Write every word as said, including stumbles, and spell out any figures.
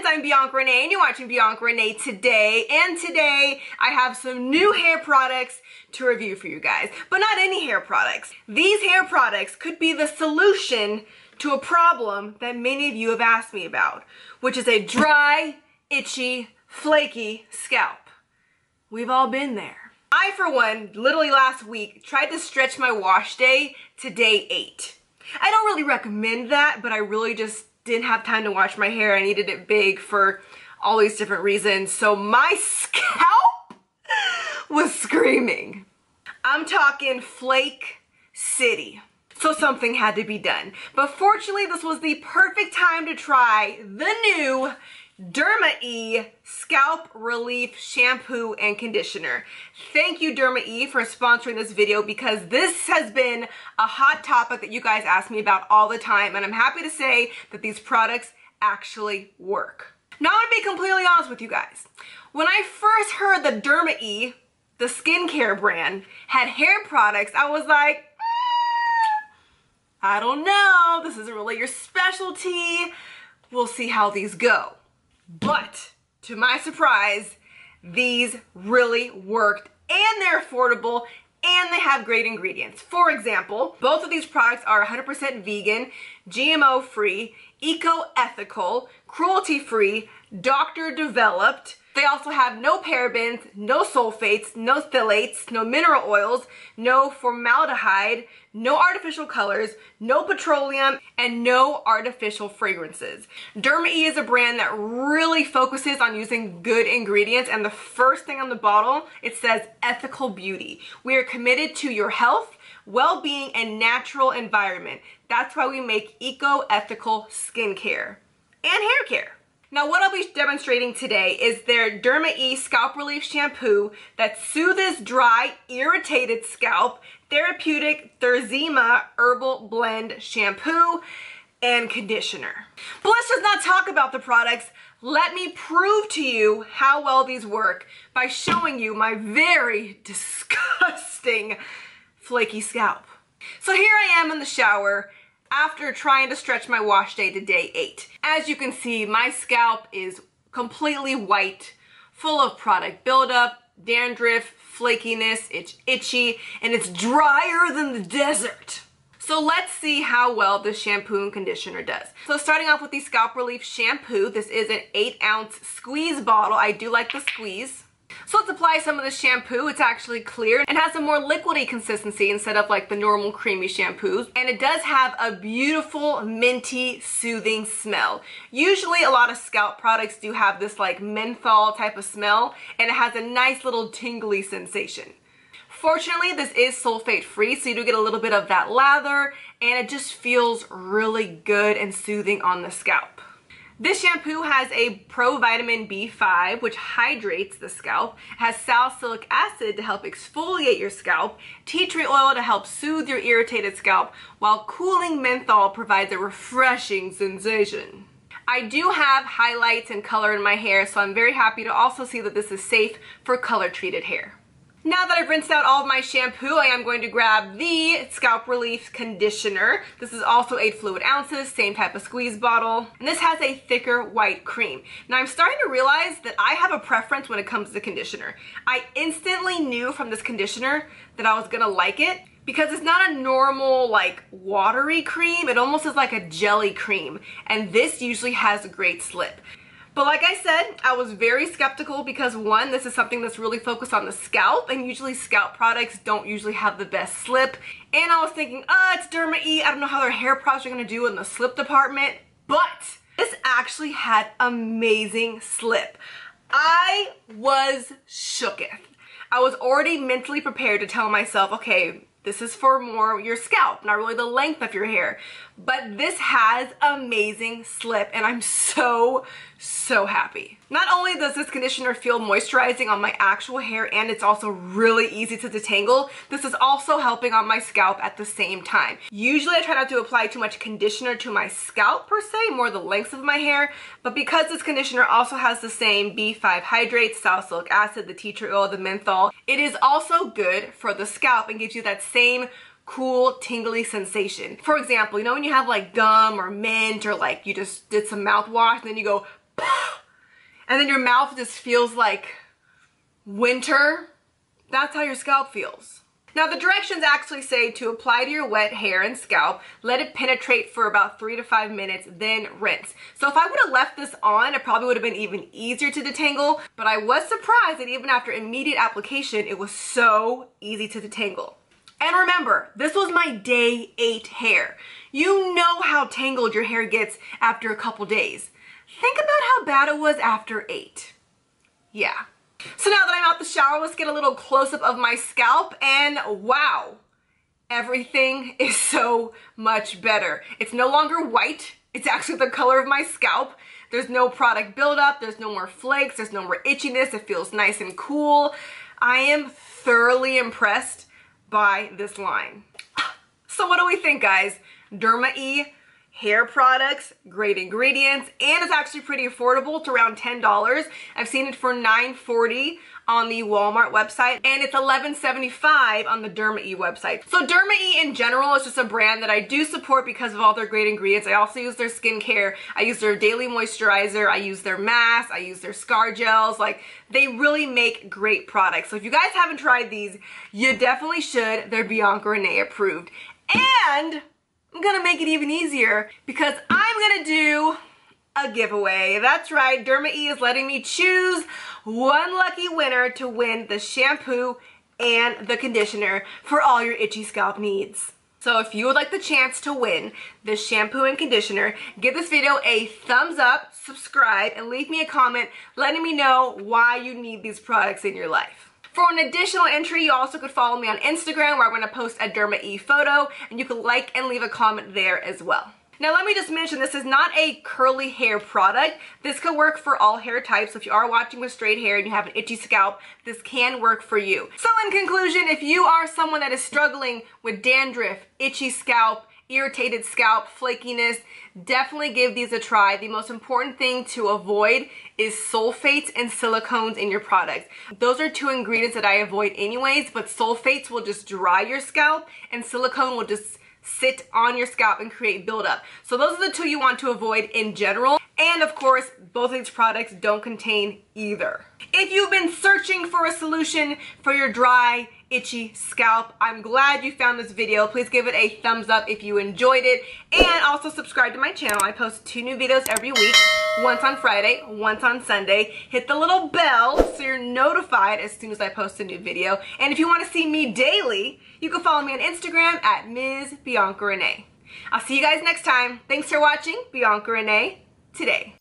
friends, I'm Bianca Renee and you're watching Bianca Renee Today, and today I have some new hair products to review for you guys, but not any hair products. These hair products could be the solution to a problem that many of you have asked me about, which is a dry, itchy, flaky scalp. We've all been there. I, for one, literally last week tried to stretch my wash day to day eight. I don't really recommend that, but I really just didn't have time to wash my hair. I needed it big for all these different reasons. So my scalp was screaming. I'm talking flake city. So something had to be done. But fortunately, this was the perfect time to try the new Derma E Scalp Relief Shampoo and Conditioner. Thank you, Derma E, for sponsoring this video, because this has been a hot topic that you guys ask me about all the time, and I'm happy to say that these products actually work. Now, I'm gonna be completely honest with you guys. When I first heard that Derma E, the skincare brand, had hair products, I was like, I don't know, this isn't really your specialty. We'll see how these go. But to my surprise, these really worked, and they're affordable, and they have great ingredients. For example, both of these products are one hundred percent vegan, G M O free, eco-ethical, cruelty free, doctor developed. They also have no parabens, no sulfates, no phthalates, no mineral oils, no formaldehyde, no artificial colors, no petroleum, and no artificial fragrances. Derma E is a brand that really focuses on using good ingredients, and the first thing on the bottle, it says ethical beauty. We are committed to your health, well-being, and natural environment. That's why we make eco-ethical skincare and hair care. Now, what I'll be demonstrating today is their Derma E Scalp Relief Shampoo that soothes dry, irritated scalp, therapeutic Therzema Herbal Blend Shampoo and Conditioner. But let's just not talk about the products. Let me prove to you how well these work by showing you my very disgusting flaky scalp. So here I am in the shower after trying to stretch my wash day to day eight. As you can see, my scalp is completely white, full of product buildup, dandruff, flakiness, it's itchy, and it's drier than the desert. So let's see how well the shampoo and conditioner does. So starting off with the Scalp Relief Shampoo, this is an eight ounce squeeze bottle. I do like the squeeze. So let's apply some of the shampoo. It's actually clear and has a more liquidy consistency instead of like the normal creamy shampoos. And it does have a beautiful minty soothing smell. Usually a lot of scalp products do have this like menthol type of smell, and it has a nice little tingly sensation. Fortunately, this is sulfate free, so you do get a little bit of that lather, and it just feels really good and soothing on the scalp. This shampoo has a provitamin B five, which hydrates the scalp, has salicylic acid to help exfoliate your scalp, tea tree oil to help soothe your irritated scalp, while cooling menthol provides a refreshing sensation. I do have highlights and color in my hair, so I'm very happy to also see that this is safe for color-treated hair. Now that I've rinsed out all of my shampoo, I am going to grab the Scalp Relief Conditioner. This is also eight fluid ounces, same type of squeeze bottle. And this has a thicker white cream. Now I'm starting to realize that I have a preference when it comes to conditioner. I instantly knew from this conditioner that I was gonna like it, because it's not a normal like watery cream. It almost is like a jelly cream. And this usually has a great slip. But like I said, I was very skeptical because one, this is something that's really focused on the scalp, and usually scalp products don't usually have the best slip. And I was thinking, oh, it's Derma E, I don't know how their hair products are gonna do in the slip department, but this actually had amazing slip. I was shooketh. I was already mentally prepared to tell myself, okay, this is for more your scalp, not really the length of your hair. But this has amazing slip, and I'm so, so happy. Not only does this conditioner feel moisturizing on my actual hair, and it's also really easy to detangle, this is also helping on my scalp at the same time. Usually I try not to apply too much conditioner to my scalp per se, more the lengths of my hair, but because this conditioner also has the same B five hydrates, salicylic acid, the tea tree oil, the menthol, it is also good for the scalp and gives you that same cool tingly sensation. For example, you know when you have like gum or mint, or like you just did some mouthwash and then you go poof, and then your mouth just feels like winter. That's how your scalp feels. Now the directions actually say to apply to your wet hair and scalp, let it penetrate for about three to five minutes, then rinse. So if I would have left this on, it probably would have been even easier to detangle, but I was surprised that even after immediate application, it was so easy to detangle. And remember, this was my day eight hair. You know how tangled your hair gets after a couple days. Think about how bad it was after eight. Yeah. So now that I'm out the shower, let's get a little close-up of my scalp, and wow, everything is so much better. It's no longer white, it's actually the color of my scalp. There's no product buildup, there's no more flakes, there's no more itchiness, it feels nice and cool. I am thoroughly impressed by this line. So what do we think, guys? Derma E hair products, great ingredients, and it's actually pretty affordable. It's around ten dollars. I've seen it for nine forty on the Walmart website, and it's eleven seventy-five on the Derma E website. So Derma E in general is just a brand that I do support because of all their great ingredients. I also use their skincare. I use their daily moisturizer. I use their mask. I use their scar gels. Like, they really make great products. So if you guys haven't tried these, you definitely should. They're Bianca Renee approved. And I'm gonna make it even easier because I'm gonna do a giveaway. That's right, Derma E is letting me choose one lucky winner to win the shampoo and the conditioner for all your itchy scalp needs. So if you would like the chance to win the shampoo and conditioner, give this video a thumbs up, subscribe, and leave me a comment letting me know why you need these products in your life. For an additional entry, you also could follow me on Instagram, where I'm going to post a Derma E photo, and you can like and leave a comment there as well. Now let me just mention, this is not a curly hair product. This could work for all hair types. So if you are watching with straight hair and you have an itchy scalp, this can work for you. So in conclusion, if you are someone that is struggling with dandruff, itchy scalp, irritated scalp, flakiness, definitely give these a try. The most important thing to avoid is sulfates and silicones in your products. Those are two ingredients that I avoid anyways, but sulfates will just dry your scalp and silicone will just sit on your scalp and create buildup. So those are the two you want to avoid in general. And of course, both of these products don't contain either. If you've been searching for a solution for your dry, itchy scalp, I'm glad you found this video. Please give it a thumbs up if you enjoyed it. And also subscribe to my channel. I post two new videos every week, once on Friday, once on Sunday. Hit the little bell so you're notified as soon as I post a new video. And if you want to see me daily, you can follow me on Instagram at Miz Bianca Renee. I'll see you guys next time. Thanks for watching Bianca Renee Today.